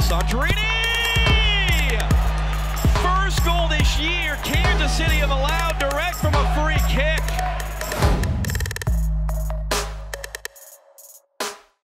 Alessandrini! First goal this year, Kansas City of the